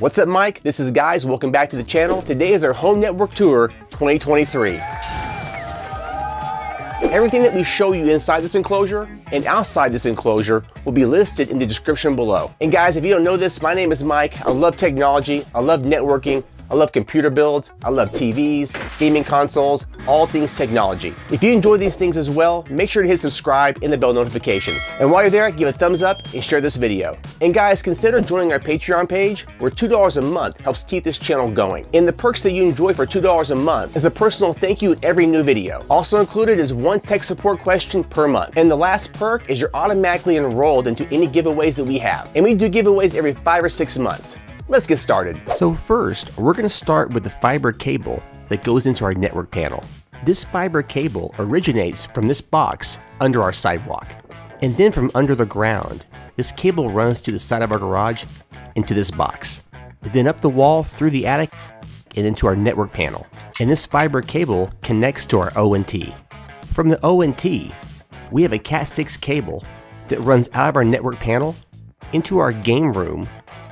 What's up, Mike? This is Guys, welcome back to the channel. Today is our Home Network Tour 2023. Everything that we show you inside this enclosure and outside this enclosure will be listed in the description below. And guys, if you don't know this, my name is Mike. I love technology, I love networking, I love computer builds, I love TVs, gaming consoles, all things technology. If you enjoy these things as well, make sure to hit subscribe and the bell notifications. And while you're there, give a thumbs up and share this video. And guys, consider joining our Patreon page, where $2 a month helps keep this channel going. And the perks that you enjoy for $2 a month is a personal thank you in every new video. Also included is one tech support question per month. And the last perk is you're automatically enrolled into any giveaways that we have. And we do giveaways every 5 or 6 months. Let's get started. So first, we're going to start with the fiber cable that goes into our network panel. This fiber cable originates from this box under our sidewalk. And then from under the ground, this cable runs to the side of our garage into this box. Then up the wall through the attic and into our network panel. And this fiber cable connects to our ONT. From the ONT, we have a Cat6 cable that runs out of our network panel into our game room,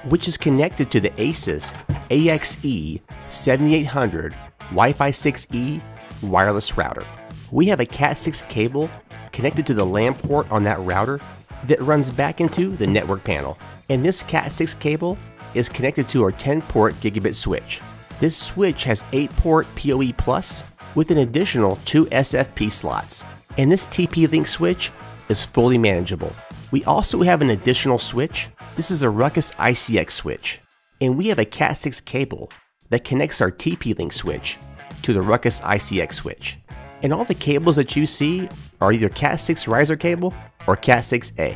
which is connected to the ASUS AXE 7800 Wi-Fi 6E wireless router. We have a Cat6 cable connected to the LAN port on that router that runs back into the network panel. And this Cat6 cable is connected to our 10-port gigabit switch. This switch has 8-port PoE Plus with an additional 2 SFP slots. And this TP-Link switch is fully manageable. We also have an additional switch. This is a Ruckus ICX switch, and we have a Cat6 cable that connects our TP-Link switch to the Ruckus ICX switch. And all the cables that you see are either Cat6 riser cable or CAT6A.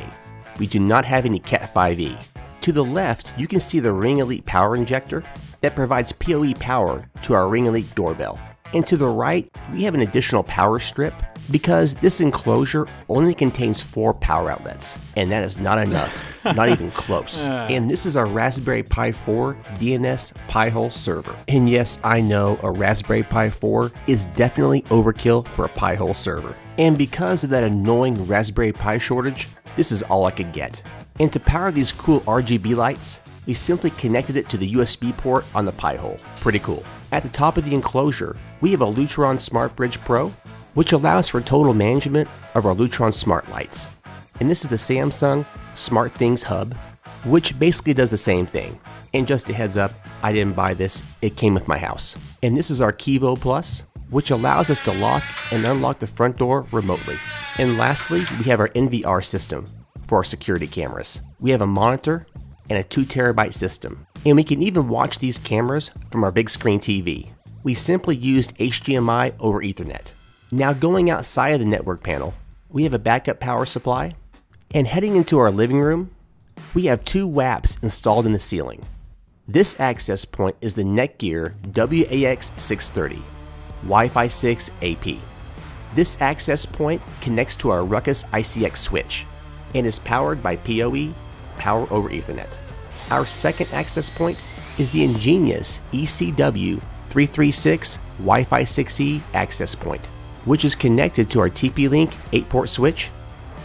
We do not have any CAT5E. To the left, you can see the Ring Elite power injector that provides PoE power to our Ring Elite doorbell. And to the right, we have an additional power strip because this enclosure only contains 4 power outlets, and that is not enough, not even close. And this is our Raspberry Pi 4 DNS Pi-hole server. And yes, I know a Raspberry Pi 4 is definitely overkill for a Pi-hole server. And because of that annoying Raspberry Pi shortage, this is all I could get. And to power these cool RGB lights, we simply connected it to the USB port on the Pi-hole. Pretty cool. At the top of the enclosure, we have a Lutron Smart Bridge Pro, which allows for total management of our Lutron Smart Lights. And this is the Samsung Smart Things Hub, which basically does the same thing. And just a heads up, I didn't buy this, it came with my house. And this is our Kevo Plus, which allows us to lock and unlock the front door remotely. And lastly, we have our NVR system for our security cameras. We have a monitor and a 2 terabyte system. And we can even watch these cameras from our big screen TV. We simply used HDMI over Ethernet. Now going outside of the network panel, we have a backup power supply. And heading into our living room, we have 2 WAPs installed in the ceiling. This access point is the Netgear WAX630 Wi-Fi 6 AP. This access point connects to our Ruckus ICX switch and is powered by PoE, power over Ethernet. Our second access point is the EnGenius ECW336 Wi-Fi 6E access point, which is connected to our TP-Link 8-port switch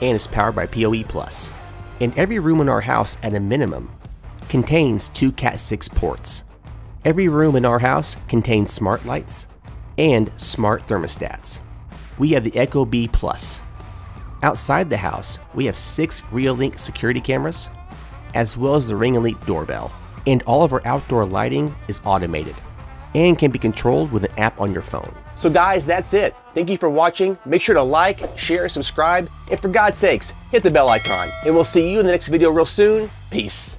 and is powered by PoE Plus. And every room in our house at a minimum contains 2 Cat6 ports. Every room in our house contains smart lights and smart thermostats. We have the Ecobee Plus. Outside the house, we have 6 Reolink security cameras, as well as the Ring Elite doorbell. And all of our outdoor lighting is automated and can be controlled with an app on your phone. So guys, that's it. Thank you for watching. Make sure to like, share, subscribe, and for God's sakes, hit the bell icon. And we'll see you in the next video real soon. Peace.